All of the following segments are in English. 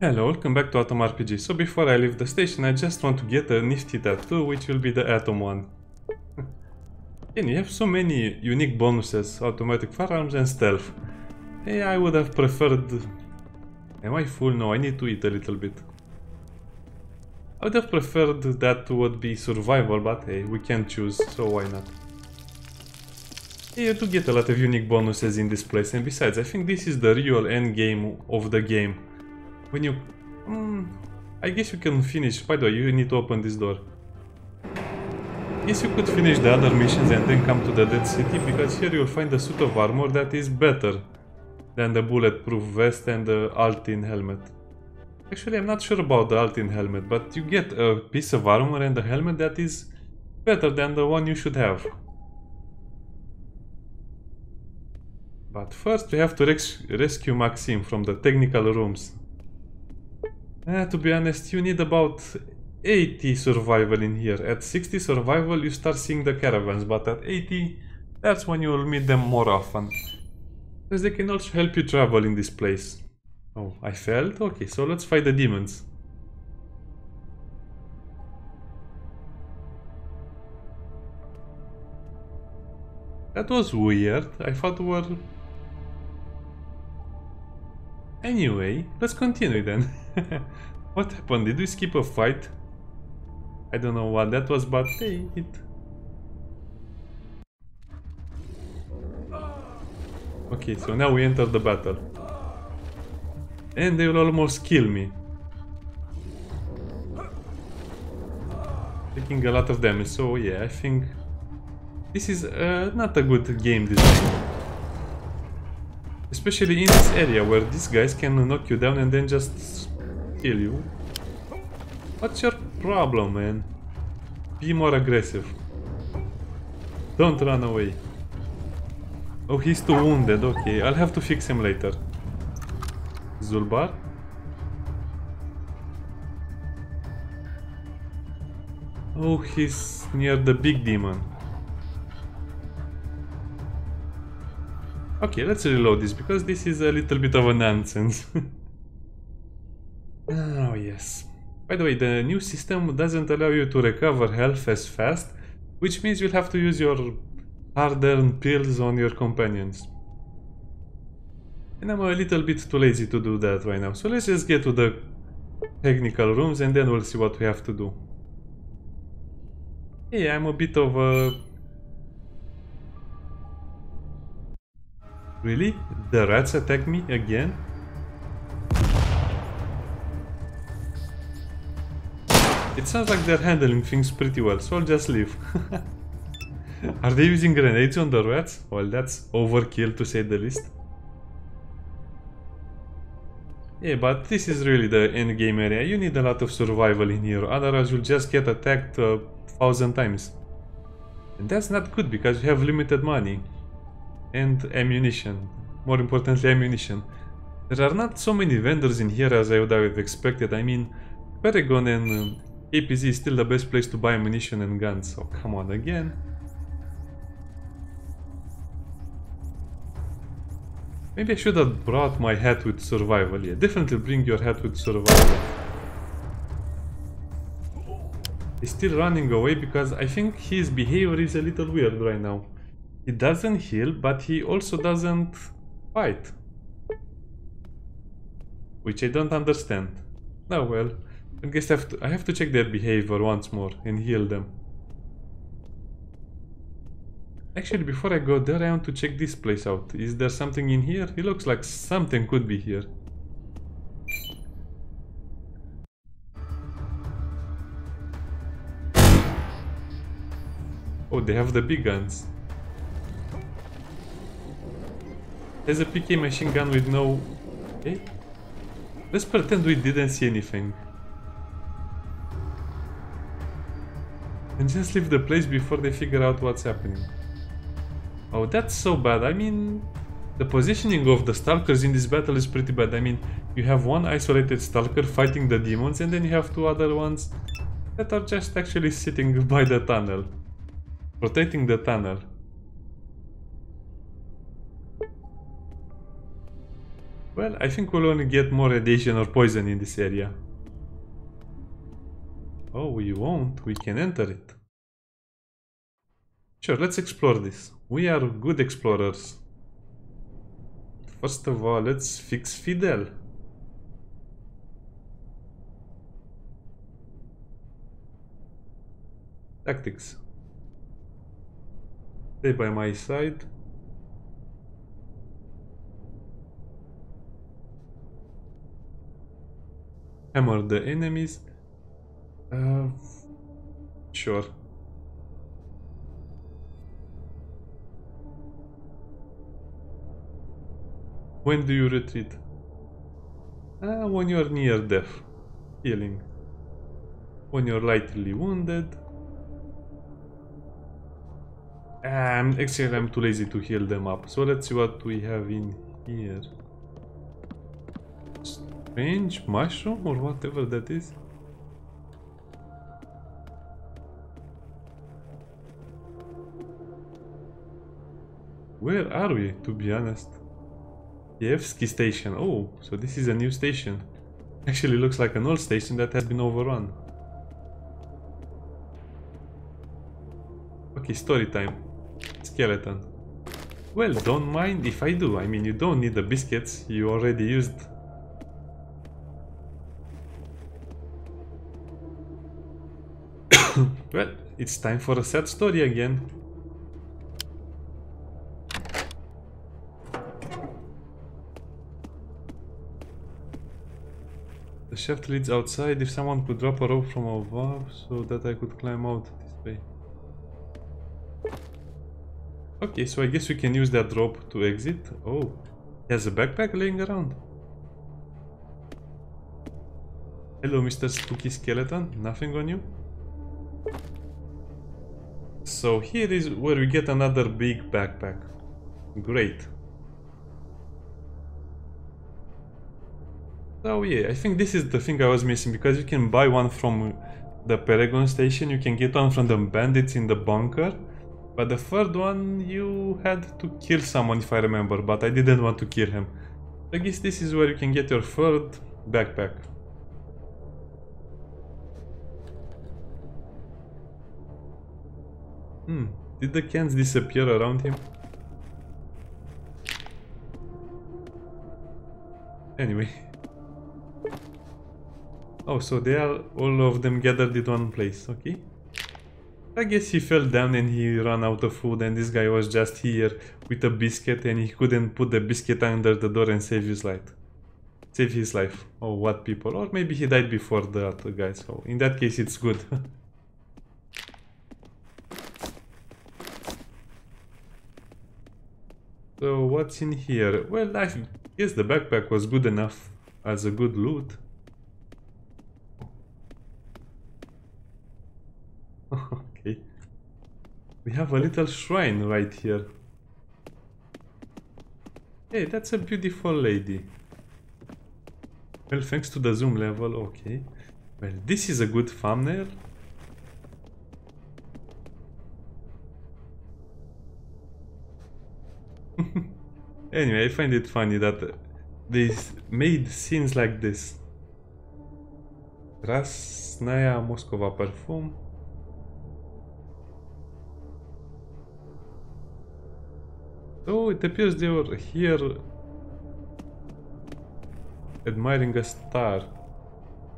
Hello, welcome back to Atom RPG. So before I leave the station, I just want to get a nifty tattoo, which will be the Atom one. And you have so many unique bonuses, automatic firearms and stealth. Hey, I would have preferred... Am I full? No, I need to eat a little bit. I would have preferred that would be survival, but hey, we can't choose, so why not? Yeah, you do get a lot of unique bonuses in this place, and besides, I think this is the real end game of the game. When you... I guess you can finish... By the way, you need to open this door. Yes, you could finish the other missions and then come to the Dead City, because here you'll find a suit of armor that is better than the bulletproof vest and the Altin helmet. Actually, I'm not sure about the Altin helmet, but you get a piece of armor and a helmet that is better than the one you should have. But first, we have to rescue Maxim from the technical rooms. To be honest, you need about 80 survival in here. At 60 survival you start seeing the caravans, but at 80 that's when you will meet them more often. Because they can also help you travel in this place. Oh, I failed? Okay, so let's fight the demons. That was weird. I thought we were... Anyway, let's continue then. What happened? Did we skip a fight? I don't know what that was, but hey, it... Okay, so now we enter the battle. And they will almost kill me. Taking a lot of damage, so yeah, I think... This is not a good game design. Especially in this area where these guys can knock you down and then just kill you. What's your problem, man? Be more aggressive. Don't run away. Oh, he's too wounded. Okay, I'll have to fix him later. Zulbar? Oh, he's near the big demon. Okay, let's reload this, because this is a little bit of a nonsense. Oh, yes. By the way, the new system doesn't allow you to recover health as fast, which means you'll have to use your hard-earned pills on your companions. And I'm a little bit too lazy to do that right now, so let's just get to the technical rooms and then we'll see what we have to do. Hey, I'm a bit of a... Really? The rats attack me again? It sounds like they're handling things pretty well, so I'll just leave. Are they using grenades on the rats? Well, that's overkill to say the least. Yeah, but this is really the end game area. You need a lot of survival in here, otherwise you'll just get attacked 1,000 times. And that's not good, because you have limited money. And ammunition. More importantly, ammunition. There are not so many vendors in here as I would have expected. I mean, Perigon and APZ is still the best place to buy ammunition and guns. So come on again. Maybe I should have brought my hat with survival. Yeah, definitely bring your hat with survival. He's still running away because I think his behavior is a little weird right now. He doesn't heal, but he also doesn't fight. Which I don't understand. Oh well, I guess I have to check their behavior once more and heal them. Actually, before I go there, I want to check this place out. Is there something in here? It looks like something could be here. Oh, they have the big guns. There's a PK machine gun with no... Okay. Let's pretend we didn't see anything. And just leave the place before they figure out what's happening. Oh, that's so bad. I mean... The positioning of the stalkers in this battle is pretty bad. I mean, you have one isolated stalker fighting the demons and then you have two other ones that are just actually sitting by the tunnel. Protecting the tunnel. Well, I think we'll only get more radiation or poison in this area. Oh, we won't. We can enter it. Sure, let's explore this. We are good explorers. First of all, let's fix Fidel. Tactics. Stay by my side. Hammer the enemies. Sure. When do you retreat? When you are near death. Healing. When you are lightly wounded. Actually, I'm too lazy to heal them up. So let's see what we have in here. Strange mushroom or whatever that is. Where are we, to be honest? Kyevsky station. Oh, so this is a new station. Actually, looks like an old station that has been overrun. Okay, story time. Skeleton. Well, don't mind if I do. I mean, you don't need the biscuits, you already used. Well, it's time for a sad story again. The shaft leads outside. If someone could drop a rope from above so that I could climb out this way. Okay, so I guess we can use that rope to exit. Oh, there's a backpack laying around. Hello, Mr. Spooky Skeleton. Nothing on you? So here is where we get another big backpack. Great. So yeah, I think this is the thing I was missing, because you can buy one from the Perigon station, you can get one from the bandits in the bunker. But the third one, you had to kill someone, if I remember, but I didn't want to kill him. I guess this is where you can get your third backpack. Did the cans disappear around him? Anyway. Oh, so they are all of them gathered in one place, okay. I guess he fell down and he ran out of food, and this guy was just here with a biscuit and he couldn't put the biscuit under the door and save his life. Oh, what people. Or maybe he died before the other guy, so in that case it's good. So what's in here? Well, I guess the backpack was good enough as a good loot. Okay. We have a little shrine right here. Hey, that's a beautiful lady. Well, thanks to the zoom level, okay. Well, this is a good thumbnail. Anyway, I find it funny that they made scenes like this. Rasnaya Moskova perfume. Oh, it appears they were here admiring a star.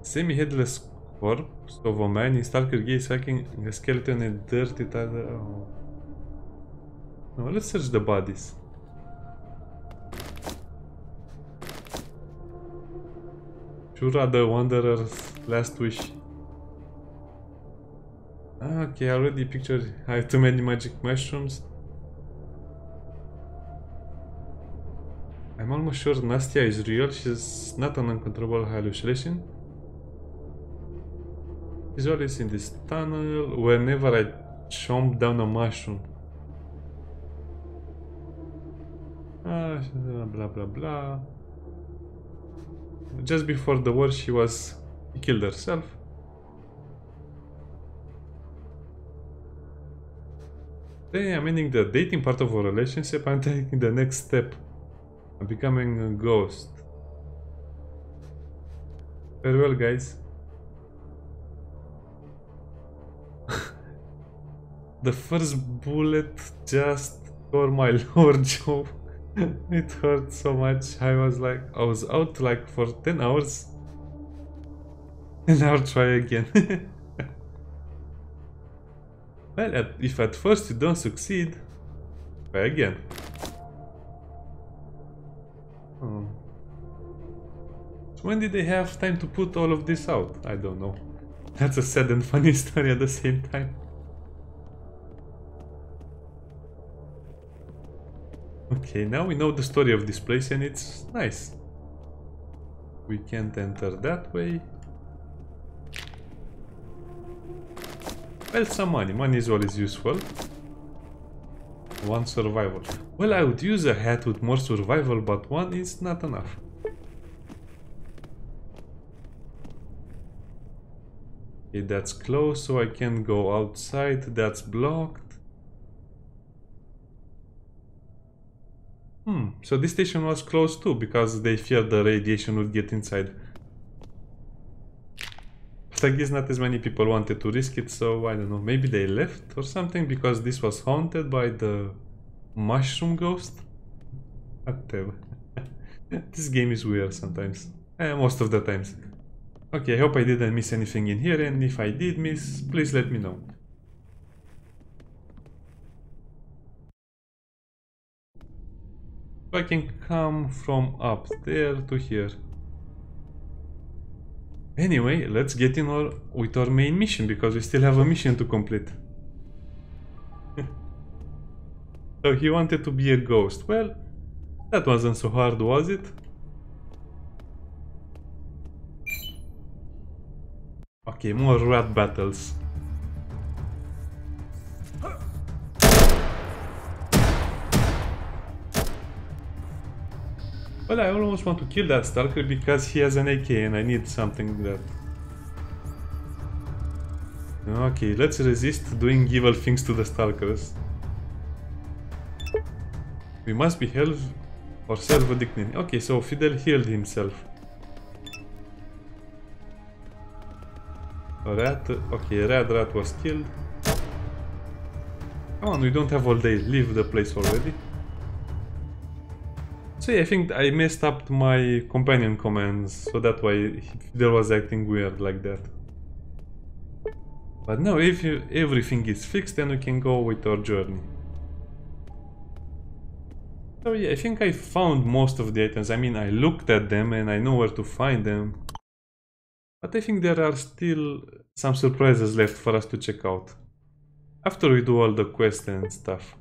Semi-headless corpse of a man in starker gaze hacking a skeleton and dirty tiger. Oh. Now let's search the bodies. Shura the Wanderer's last wish. Okay, I already pictured I have too many magic mushrooms. I'm almost sure Nastia is real, she's not an uncontrollable hallucination. She's always in this tunnel whenever I chomp down a mushroom. Blah blah blah. Just before the war she killed herself. Then I'm ending the dating part of our relationship and taking the next step. I'm becoming a ghost. Farewell, guys. The first bullet just tore my lower jaw. It hurt so much. I was out like for 10 hours. And I'll try again. Well, if at first you don't succeed, try again. Oh. So when did they have time to put all of this out? I don't know. That's a sad and funny story at the same time. Okay, now we know the story of this place and it's nice. We can't enter that way. Well, some money. Money is always useful. One survival. Well, I would use a hat with more survival, but one is not enough. Okay, that's closed, so I can go outside. That's blocked. So this station was closed too, because they feared the radiation would get inside. I guess not as many people wanted to risk it, so I don't know, maybe they left or something because this was haunted by the mushroom ghost? Whatever. This game is weird sometimes. Most of the times. Okay, I hope I didn't miss anything in here, and if I did miss, please let me know. I can come from up there to here. Anyway, let's get in with our main mission, because we still have a mission to complete. So he wanted to be a ghost. Well, that wasn't so hard, was it? Okay, more rat battles. Well, I almost want to kill that stalker because he has an AK and I need something that... Okay, let's resist doing evil things to the stalkers. We must be held or serve a dignity. Okay, so Fidel healed himself. Rat, okay, Rat was killed. Come on, we don't have all day, leave the place already. So yeah, I think I messed up my companion commands, so that's why Fidel was acting weird like that. But now if everything is fixed, then we can go with our journey. So yeah, I think I found most of the items. I mean, I looked at them and I know where to find them. But I think there are still some surprises left for us to check out. After we do all the quests and stuff.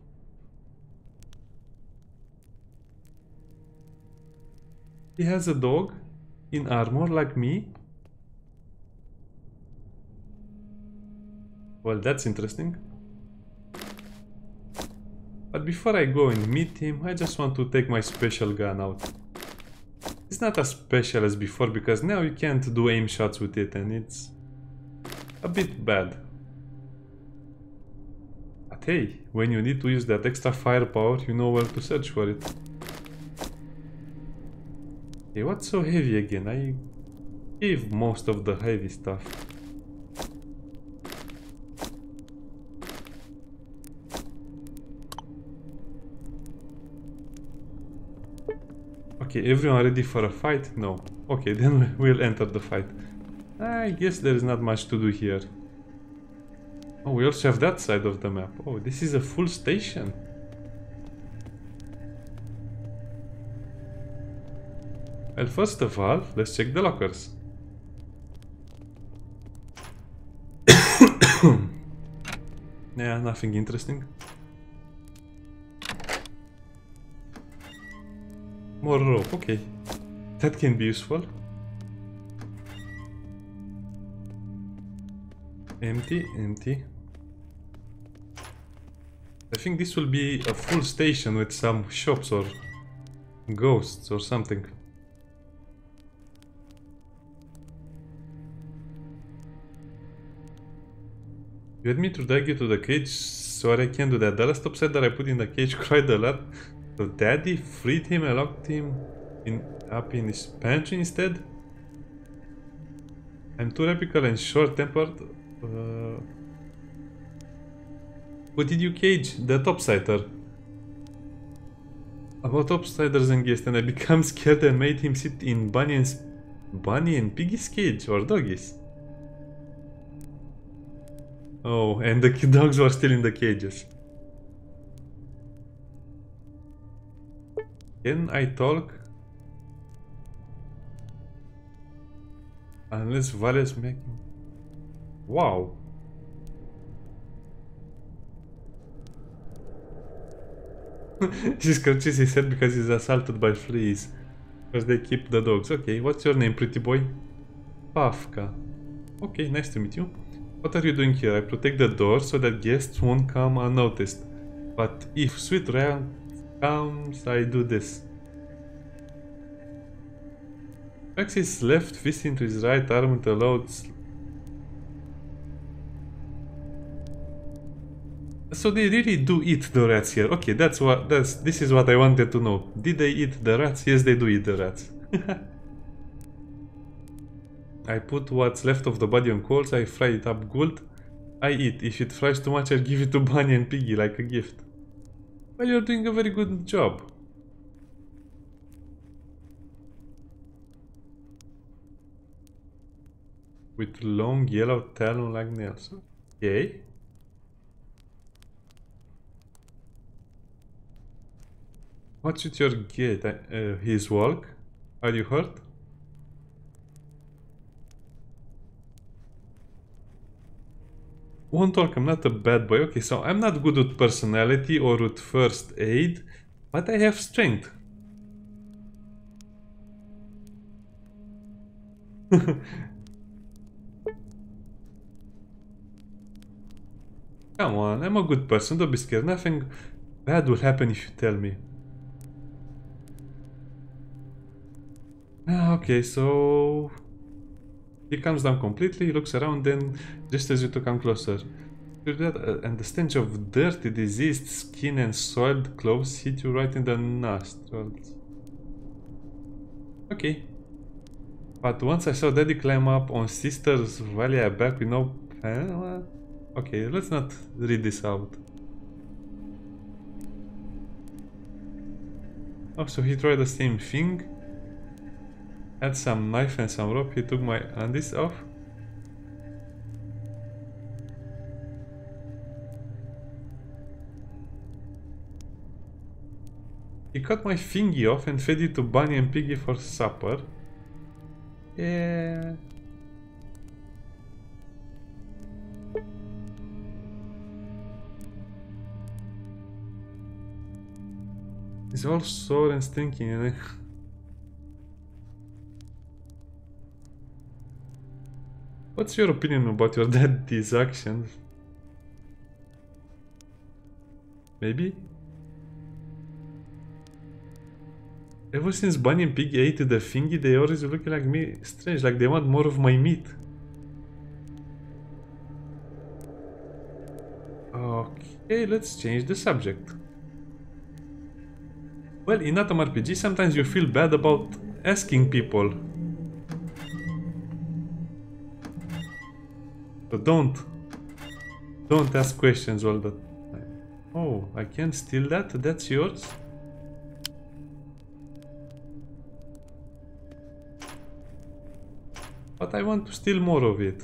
He has a dog in armor like me. Well, that's interesting. But before I go and meet him, I just want to take my special gun out. It's not as special as before because now you can't do aim shots with it and it's a bit bad. But hey, when you need to use that extra firepower, you know where to search for it. Hey, what's so heavy again? I gave most of the heavy stuff. Okay, everyone ready for a fight? No. Okay, then we'll enter the fight. I guess there is not much to do here. Oh, we also have that side of the map. Oh, this is a full station. Well, first of all, let's check the lockers. Yeah, nothing interesting. More rope, okay. That can be useful. Empty, empty. I think this will be a full station with some shops or ghosts or something. You want me to drag you to the cage? Sorry, I can't do that. The last upset that I put in the cage cried a lot. So Daddy freed him and locked him up in his pantry instead? I'm too radical and short-tempered. Who did you cage? The topsider. About topsiders and guests, and I became scared and made him sit in Bunny and Piggy's cage, or doggies. Oh, and the dogs were still in the cages. Can I talk? Unless Valia's making... Wow! She scratches his head because he's assaulted by fleas. Because they keep the dogs. Okay, what's your name, pretty boy? Pavka. Okay, nice to meet you. What are you doing here? I protect the door so that guests won't come unnoticed. But if sweet Ryan comes, I do this. Max his left fist into his right arm and allowed. So they really do eat the rats here. Okay, that's what this is what I wanted to know. Did they eat the rats? Yes, they do eat the rats. I put what's left of the body on coals. I fry it up gold. I eat. If it fries too much, I give it to Bunny and Piggy like a gift. Well, you're doing a very good job. With long yellow talon like nails. Okay. What should your gait? His walk? Are you hurt? Won't talk, I'm not a bad boy. Okay, so I'm not good with personality or with first aid, but I have strength. Come on, I'm a good person, don't be scared. Nothing bad will happen if you tell me. Okay, so... He comes down completely, looks around, then just as you to come closer. And the stench of dirty, diseased skin and soiled clothes hit you right in the nostrils. Okay. But once I saw Daddy climb up on sister's Valia back with no... Okay, let's not read this out. Oh, so he tried the same thing. Had some knife and some rope, he took my undies off. He cut my thingy off and fed it to Bunny and Piggy for supper. Yeah. It's all sore and stinking, and what's your opinion about your daddy's actions? Maybe? Ever since Bunny and Piggy ate the thingy, they always look like me strange, like they want more of my meat. Okay, let's change the subject. Well, in Atom RPG, sometimes you feel bad about asking people. So don't ask questions all the time. Oh, I can steal that? That's yours? But I want to steal more of it.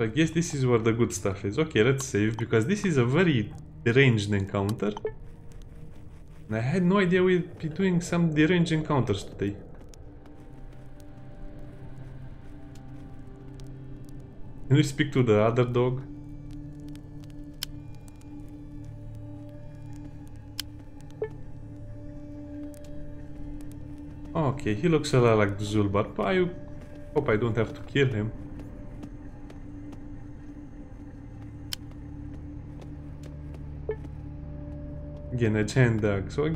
I guess this is where the good stuff is. Okay, let's save, because this is a very deranged encounter. And I had no idea we'd be doing some deranged encounters today. Can we speak to the other dog? Okay, he looks a lot like Zulbar, but I hope I don't have to kill him. Again, a giant dog. So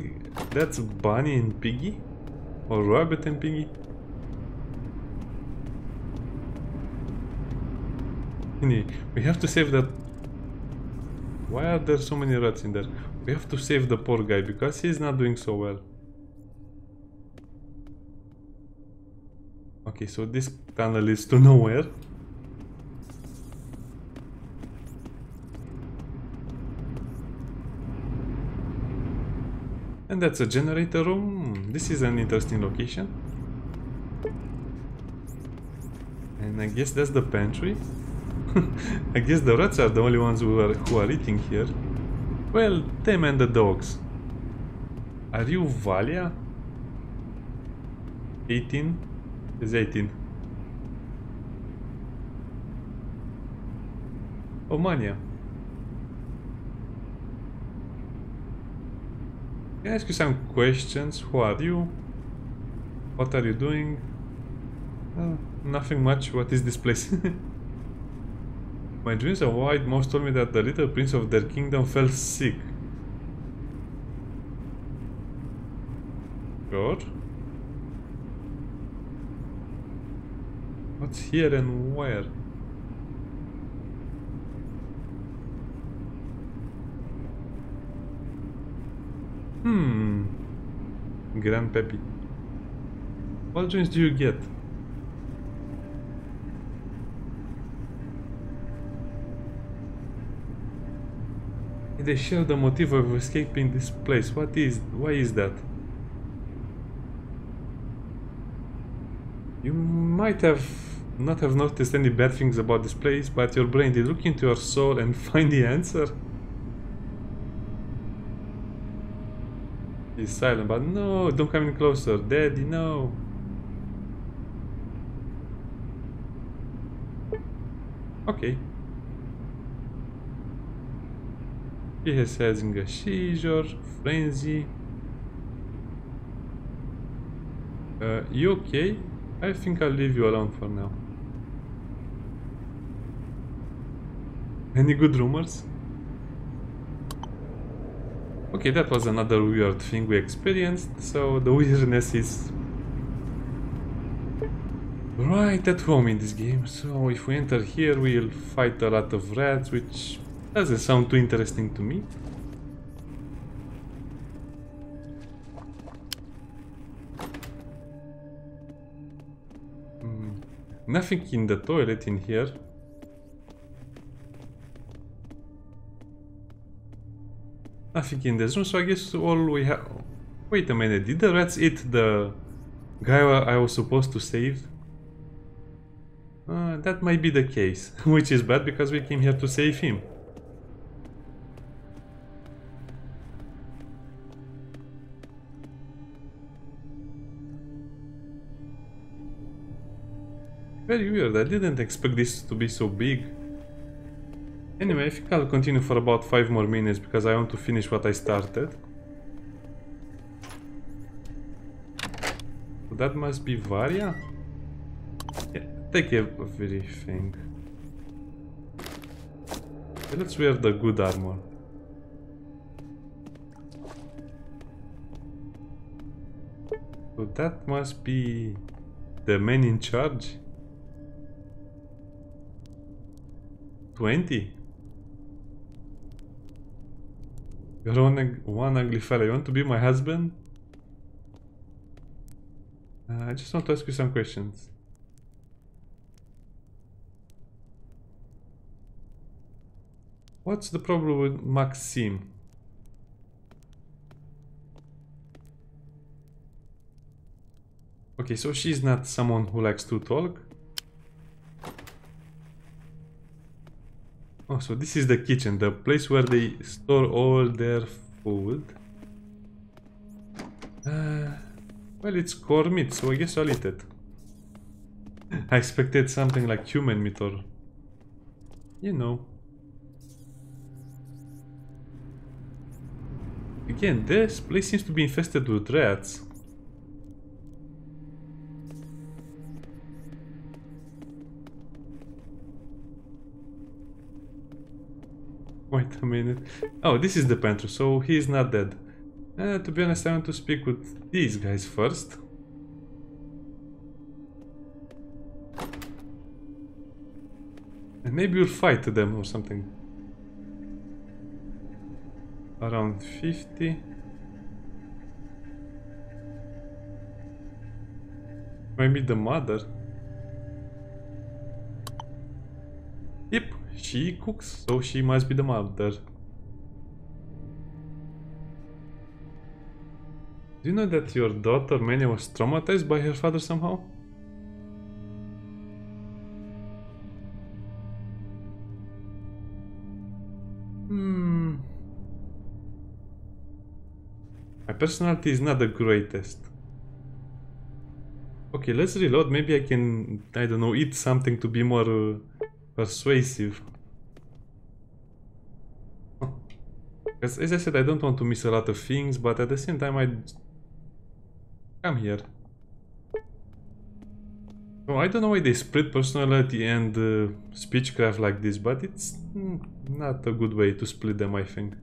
that's Bunny and Piggy, or Rabbit and Piggy. We have to save that. Why are there so many rats in there? We have to save the poor guy because he's not doing so well. Okay, so this panel leads to nowhere. And that's a generator room. This is an interesting location. And I guess that's the pantry. I guess the rats are the only ones who are eating here. Well, them and the dogs. Are you Valia? 18? Is 18. Oh, Mania. Can I ask you some questions? Who are you? What are you doing? Nothing much. What is this place? My dreams are wide. Most told me that the little prince of their kingdom fell sick. Sure. What's here and where? Grandpappy. What dreams do you get? They share the motive of escaping this place. What is? Why is that? You might have not have noticed any bad things about this place, but your brain did look into your soul and find the answer. He's silent, but no, don't come in closer, Daddy. No. Okay. He is having a seizure, frenzy. You okay? I think I'll leave you alone for now. Any good rumors? Okay, that was another weird thing we experienced, so the weirdness is right at home in this game. So if we enter here, we'll fight a lot of rats, which doesn't sound too interesting to me. Nothing in the toilet in here. Nothing in this room, so I guess all we have... Wait a minute, did the rats eat the guy I was supposed to save? That might be the case, which is bad because we came here to save him. Very weird, I didn't expect this to be so big. Anyway, I think I'll continue for about 5 more minutes because I want to finish what I started. So that must be Valia? Yeah, take everything. Okay, let's wear the good armor. So that must be the man in charge. 20? You're one ugly fella. You want to be my husband? I just want to ask you some questions. What's the problem with Maxim? Okay, so she's not someone who likes to talk. Oh, so this is the kitchen, the place where they store all their food. Well, it's core meat, so I guess I'll eat it. I expected something like human meat or... you know. Again, this place seems to be infested with rats. Wait a minute. Oh, this is the pantry, so he is not dead. To be honest, I want to speak with these guys first. And maybe we'll fight them or something. Around 50. Maybe the mother. Yep, she cooks, so she must be the mother. Do you know that your daughter Mania was traumatized by her father somehow? My personality is not the greatest. Okay, let's reload. Maybe I can, I don't know, eat something to be more persuasive. Because as I said, I don't want to miss a lot of things, but at the same time I... Come here. So I don't know why they split personality and speechcraft like this, but it's not a good way to split them, I think.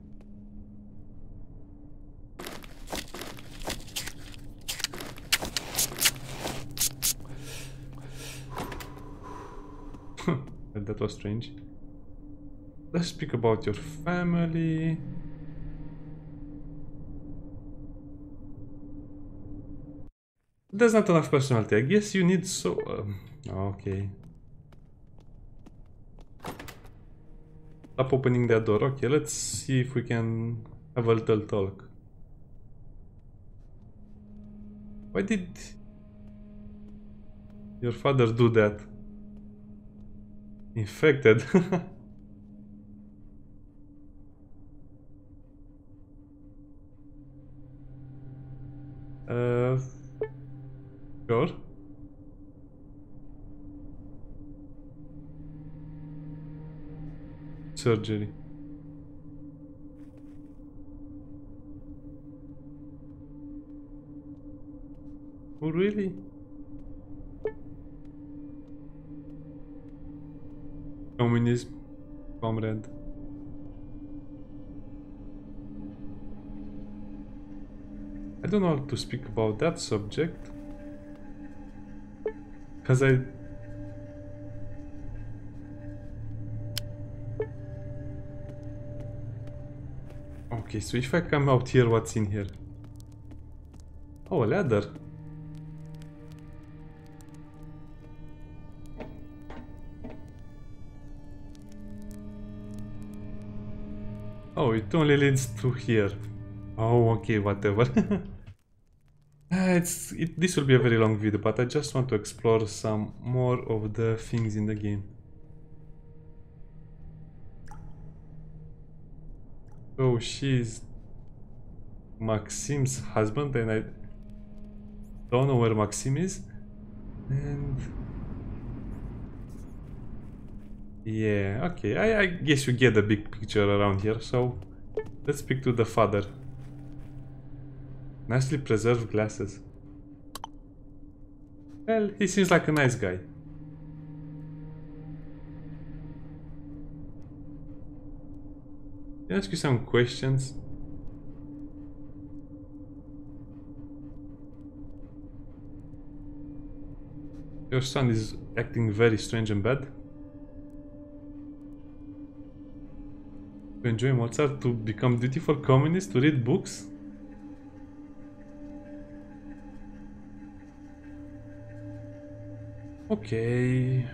That was strange. Let's speak about your family. There's not enough personality. I guess you need so... okay. Stop opening that door. Okay, let's see if we can have a little talk. Why did your father do that? Infected. Sure. Surgery. Oh, really? Communism, comrade. I don't know how to speak about that subject. Because I... Okay, so if I come out here, what's in here? Oh, a ladder. Oh, it only leads to here. Oh, okay, whatever. This will be a very long video, but I just want to explore some more of the things in the game. So she's Maxim's husband, and I don't know where Maxim is. And yeah, okay, I guess you get the big picture around here, so let's speak to the father. Nicely preserved glasses. Well, he seems like a nice guy. Can I ask you some questions? Your son is acting very strange and bad. To enjoy Mozart, to become dutiful communist, to read books. Okay.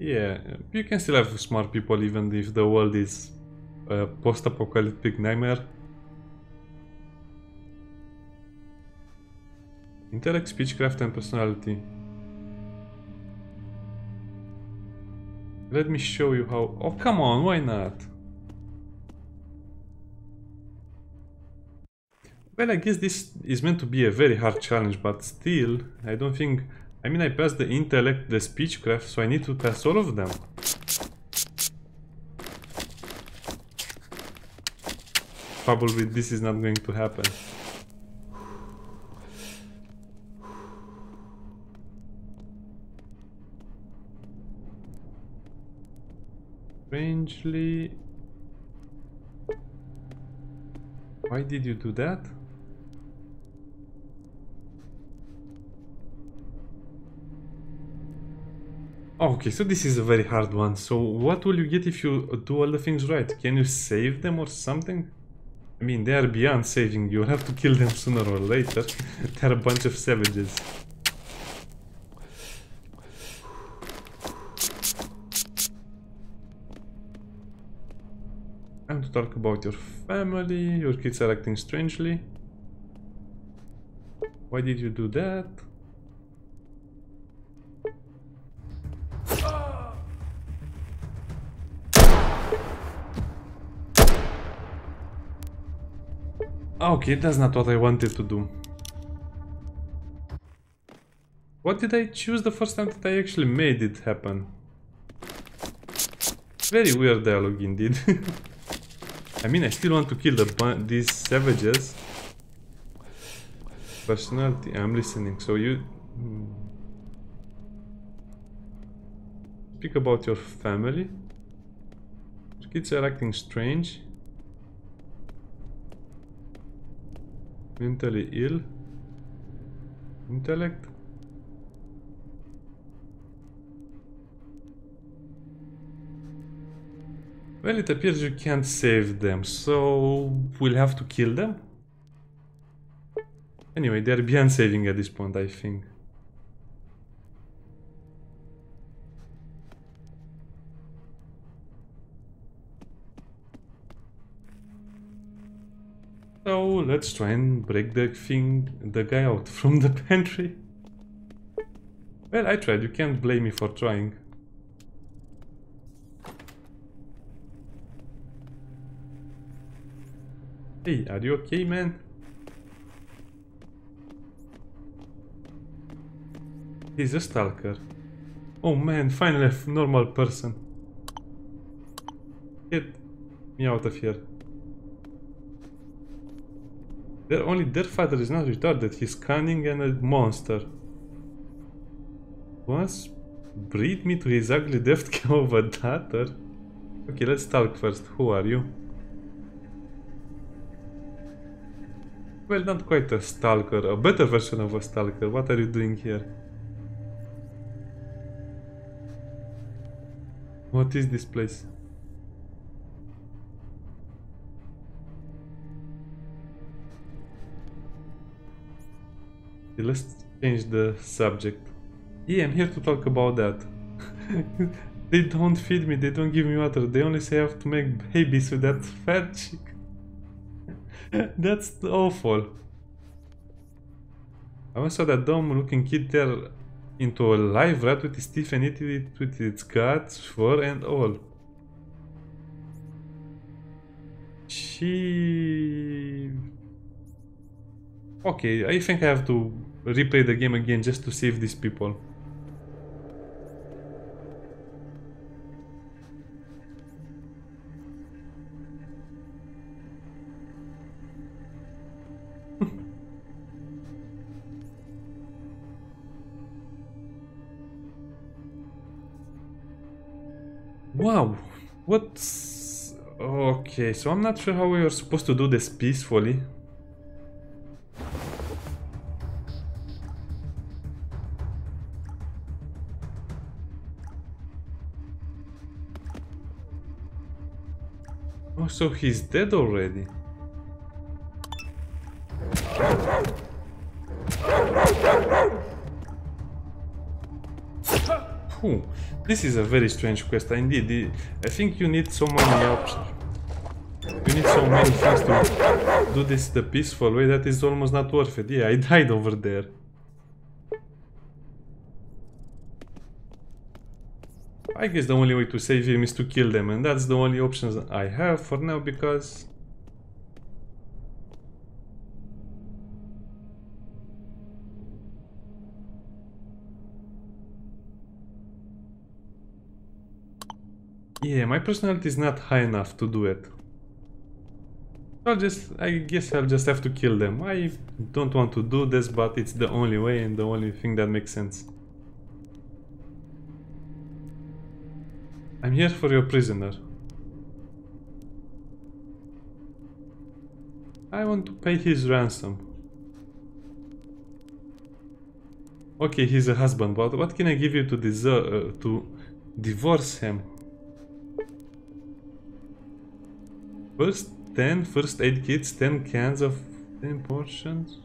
Yeah, you can still have smart people even if the world is a post-apocalyptic nightmare. Intellect, speechcraft and personality. Let me show you how... Oh, come on, why not? Well, I guess this is meant to be a very hard challenge, but still, I don't think... I mean, I passed the intellect, the speechcraft, so I need to pass all of them. Probably this is not going to happen. Strangely, why did you do that? Okay, so this is a very hard one. So what will you get if you do all the things right? Can you save them or something? I mean, they are beyond saving. You'll have to kill them sooner or later. They're a bunch of savages. Time to talk about your family. Your kids are acting strangely. Why did you do that? Okay, that's not what I wanted to do. What did I choose the first time that I actually made it happen? Very weird dialogue indeed. I mean, I still want to kill these savages. Personality, I'm listening, so you... Speak about your family. Your kids are acting strange. Mentally ill. Intellect. Well, it appears you can't save them, so we'll have to kill them. Anyway, they're beyond saving at this point, I think. So let's try and break the guy out from the pantry. Well, I tried. You can't blame me for trying. Hey, are you okay, man? He's a stalker. Oh man, finally a normal person. Get me out of here. Only their father is not retarded, he's cunning and a monster. Once breed me to his ugly death cow of a daughter. Okay, let's talk first. Who are you? Well, not quite a stalker, a better version of a stalker. What are you doing here? What is this place? Let's change the subject. Yeah, I'm here to talk about that. They don't feed me, they don't give me water, they only say I have to make babies with that fat chick. That's awful. I once saw that dumb looking kid there into a live rat with his teeth and eat it with its guts, fur and all. She... Okay, I think I have to replay the game again just to save these people. Wow, what's... Okay, so I'm not sure how we are supposed to do this peacefully. Oh, so he's dead already. Ooh, this is a very strange quest indeed. I think you need so many options. You need so many things to do this the peaceful way that is almost not worth it. Yeah, I died over there. I guess the only way to save him is to kill them, and that's the only options I have for now, because... Yeah, my personality is not high enough to do it. I guess I'll just have to kill them. I don't want to do this, but it's the only way and the only thing that makes sense. I'm here for your prisoner. I want to pay his ransom. Okay, he's a husband, but what can I give you to divorce him? First, 10 first aid kits, 10 cans of 10 portions.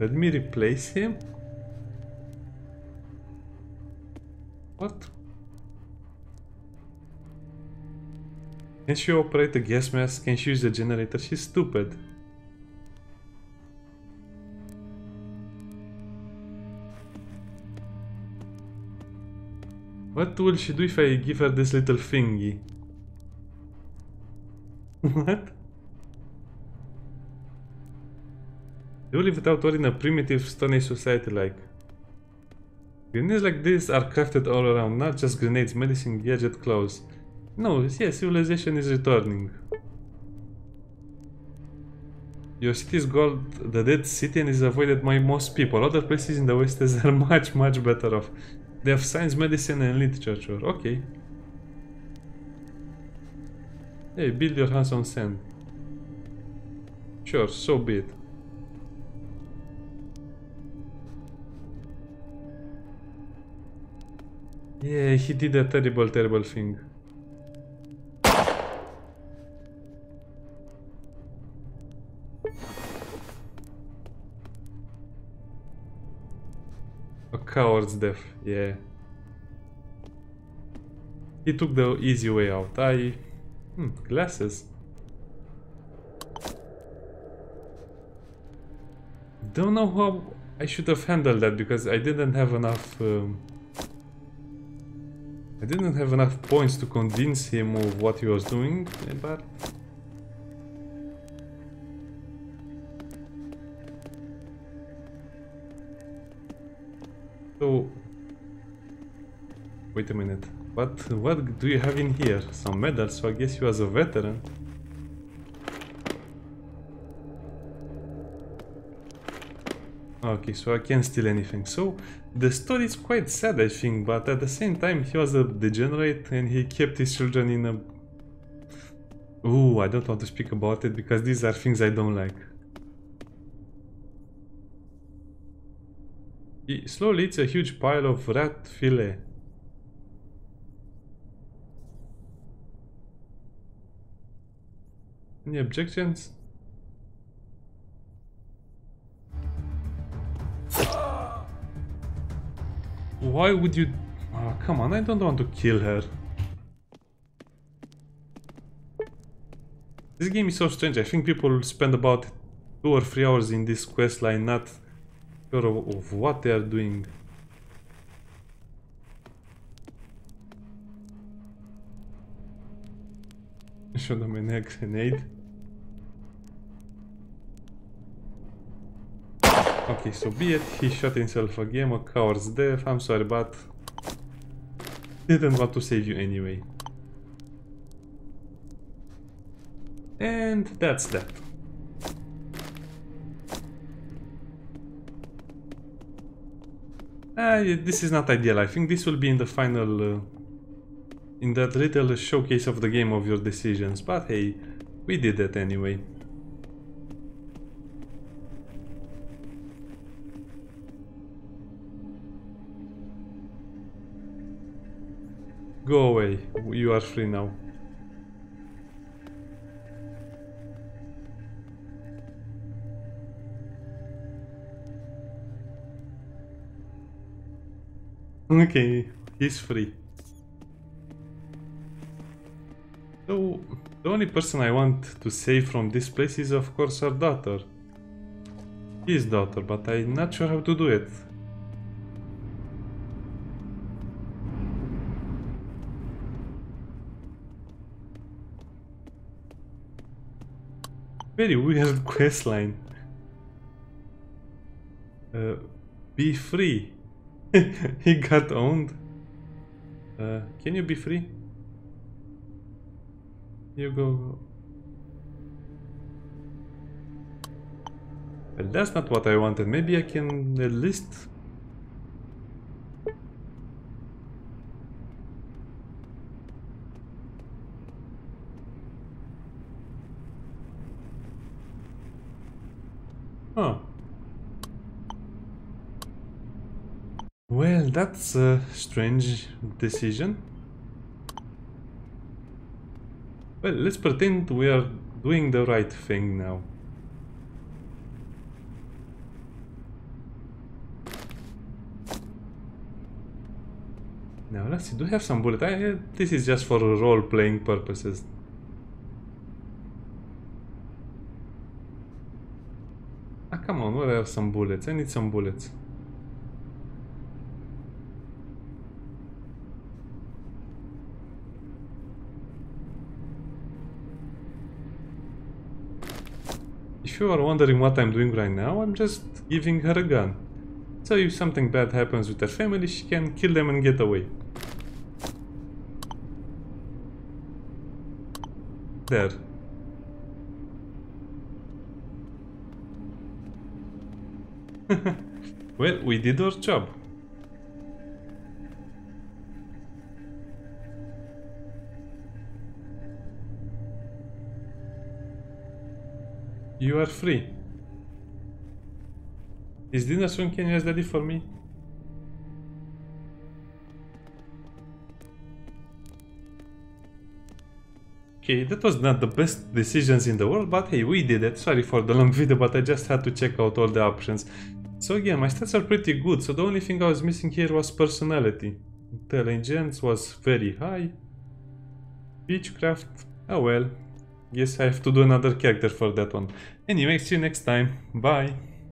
Let me replace him. What? Can she operate a gas mask? Can she use the generator? She's stupid. What will she do if I give her this little thingy? What? You live without all in a primitive Stone Age society like. Grenades like this are crafted all around, not just grenades, medicine, gadget, clothes. No, yes, civilization is returning. Your city is called the Dead City and is avoided by most people. Other places in the West are much better off. They have science, medicine and literature. Okay. Hey, build your house on sand. Sure, so be it. Yeah, he did a terrible thing. A coward's death, yeah. He took the easy way out. Glasses. Don't know how I should have handled that because I didn't have enough... I didn't have enough points to convince him of what he was doing, but... So... Wait a minute, what do you have in here? Some medals, so I guess he was a veteran. Okay, so I can't steal anything. So the story is quite sad, I think, but at the same time he was a degenerate and he kept his children in a... Ooh, I don't want to speak about it because these are things I don't like. He slowly eats a huge pile of rat fillet. Any objections? Why would you... Oh, come on, I don't want to kill her. This game is so strange. I think people spend about 2 or 3 hours in this quest line, not sure of what they are doing. Show them an egg grenade. Okay, so be it, he shot himself again, a coward's death, I'm sorry, but didn't want to save you anyway. And that's that. This is not ideal, I think this will be in the final... in that little showcase of the game of your decisions, but hey, we did that anyway. Go away, you are free now. Okay, he's free. So, the only person I want to save from this place is of course her daughter. His daughter, but I'm not sure how to do it. Very weird questline. Be free. He got owned. Can you be free? You go. Well, that's not what I wanted. Maybe I can at least. Huh. Well, that's a strange decision. Well, let's pretend we are doing the right thing now. Now, let's see, do we have some bullet? This is just for role-playing purposes. Ah, come on, where are some bullets? I need some bullets. If you are wondering what I'm doing right now, I'm just giving her a gun. So if something bad happens with her family, she can kill them and get away. There. Well, we did our job. You are free. Is dinner soon? Can you ask daddy for me? Okay, that was not the best decisions in the world, but hey, we did it. Sorry for the long video, but I just had to check out all the options. So again, my stats are pretty good, so the only thing I was missing here was personality. Intelligence was very high. Beechcraft, oh well. Guess I have to do another character for that one. Anyway, see you next time. Bye.